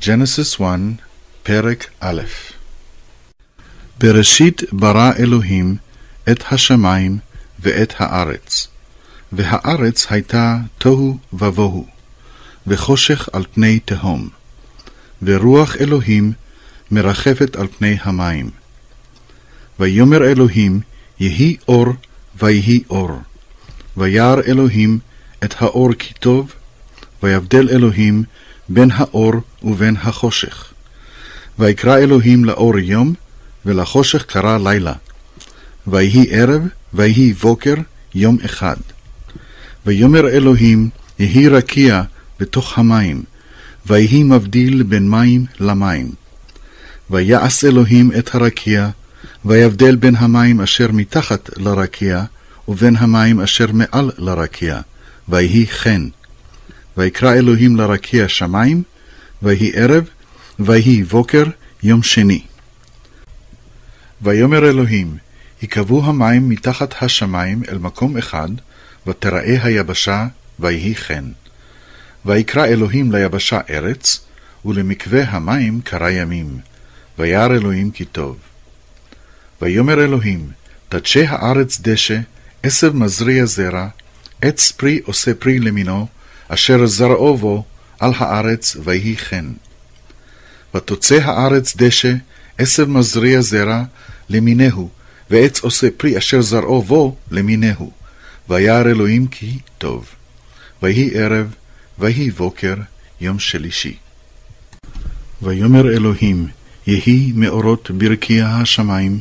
Genesis 1, פרק א'. בראשית ברא אלוהים את השמיים ואת הארץ, והארץ הייתה תוהו ובוהו, וחושך על פני תהום, ורוח אלוהים מרחפת על פני המים. ויאמר אלוהים, יהי אור ויהי אור. וירא אלוהים את האור כי טוב, ויבדל אלוהים בין האור ובין החושך. ויקרא אלוהים לאור יום, ולחושך קרא לילה. ויהי ערב, ויהי בוקר, יום אחד. ויאמר אלוהים, יהי רקיע בתוך המים, ויהי מבדיל בין מים למים. ויעש אלוהים את הרקיע, ויבדל בין המים אשר מתחת לרקיע, ובין המים אשר מעל לרקיע, ויהי חן. ויקרא אלוהים לרקיע שמיים, ויהי ערב, ויהי בוקר, יום שני. ויאמר אלוהים, יקבעו המים מתחת השמיים אל מקום אחד, ותראה היבשה, ויהי חן. ויקרא אלוהים ליבשה ארץ, ולמקווה המים קרא ימים. וירא אלוהים כי טוב. ויאמר אלוהים, תדשה הארץ דשא, עשב מזריע זרע, עץ פרי עושה פרי למינו, אשר זרעו בו על הארץ, ויהי חן. ותוצא הארץ דשא, עשב מזריע זרע, למינהו, ועץ עושה פרי אשר זרעו בו למינהו. וירא אלוהים כי טוב. ויהי ערב, ויהי בוקר, יום שלישי. ויאמר אלוהים, יהי מאורות ברקיע השמיים,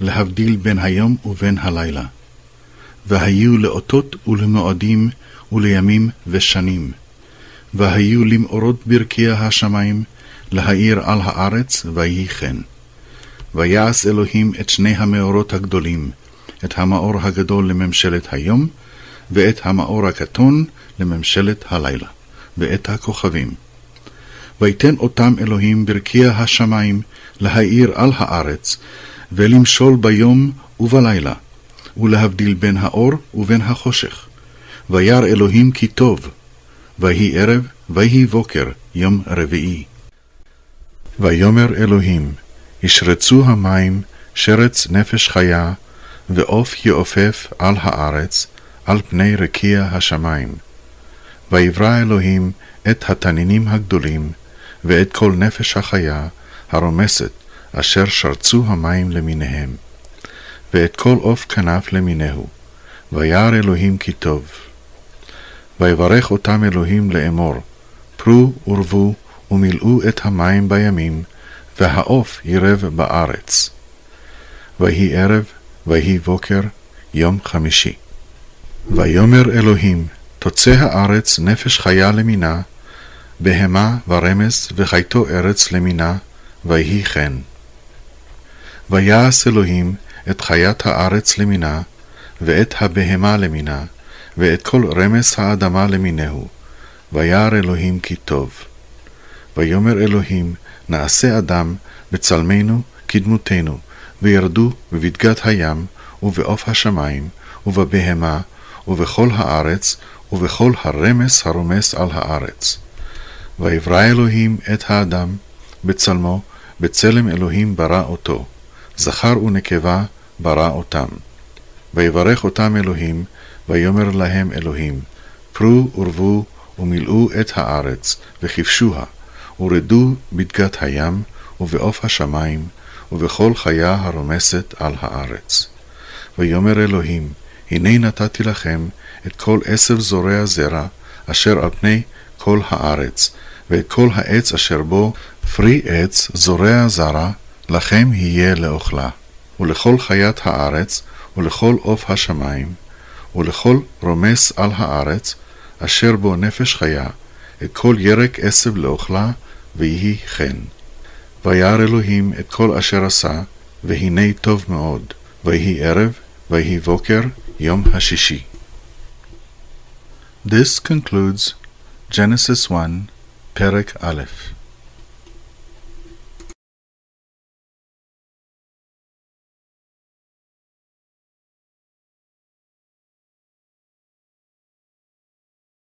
להבדיל בין היום ובין הלילה. והיו לאותות ולמועדים ולימים ושנים. והיו למאורות ברקיע השמיים, להאיר על הארץ, ויהי חן. ויעש אלוהים את שני המאורות הגדולים, את המאור הגדול לממשלת היום, ואת המאור הקטון לממשלת הלילה, ואת הכוכבים. ויתן אותם אלוהים ברקיע השמיים, להאיר על הארץ, ולמשול ביום ובלילה, ולהבדיל בין האור ובין החושך. וירא אלוהים כי טוב. ויהי ערב, ויהי בוקר, יום רביעי. ויאמר אלוהים, ישרצו המים שרץ נפש חיה, ועוף יעופף על הארץ, על פני רקיע השמיים. ויברא אלוהים את התנינים הגדולים, ואת כל נפש החיה הרומסת, אשר שרצו המים למיניהם, ואת כל עוף כנף למיניהו. וירא אלוהים כי טוב. ויברך אותם אלוהים לאמור, פרו ורבו ומילאו את המים בימים, והעוף ירב בארץ. ויהי ערב, ויהי בוקר, יום חמישי. ויאמר אלוהים, תוצא הארץ נפש חיה למינה, בהמה ורמס וחייתו ארץ למינה, ויהי חן. ויעש אלוהים את חיית הארץ למינה, ואת הבהמה למינה, ואת כל רמס האדמה למינהו. וירא אלוהים כי טוב. ויאמר אלוהים, נעשה אדם בצלמנו כדמותנו, וירדו בבדגת הים, ובעוף השמיים, ובבהמה, ובכל הארץ, ובכל הרמס הרומס על הארץ. ויברא אלוהים את האדם בצלמו, בצלם אלוהים ברא אותו. זכר ונקבה ברא אותם. ויברך אותם אלוהים, ויאמר להם אלוהים, פרו ורבו ומילאו את הארץ, וכבשוה, ורדו בדגת הים, ובעוף השמיים, ובכל חיה הרומסת על הארץ. ויאמר אלוהים, הנה נתתי לכם את כל עשב זורע זרע, אשר על פני כל הארץ, ואת כל העץ אשר בו פרי עץ זורע זרע, לכם יהיה לאוכלה. ולכל חיית הארץ, ולכל עוף השמיים, ולכל רומס על הארץ, אשר בו נפש חיה, את כל ירק עשב לאוכלה, ויהי חן. וירא אלוהים את כל אשר עשה, והנה טוב מאוד. ויהי ערב, ויהי בוקר, יום השישי. This concludes Genesis 1, פרק א'.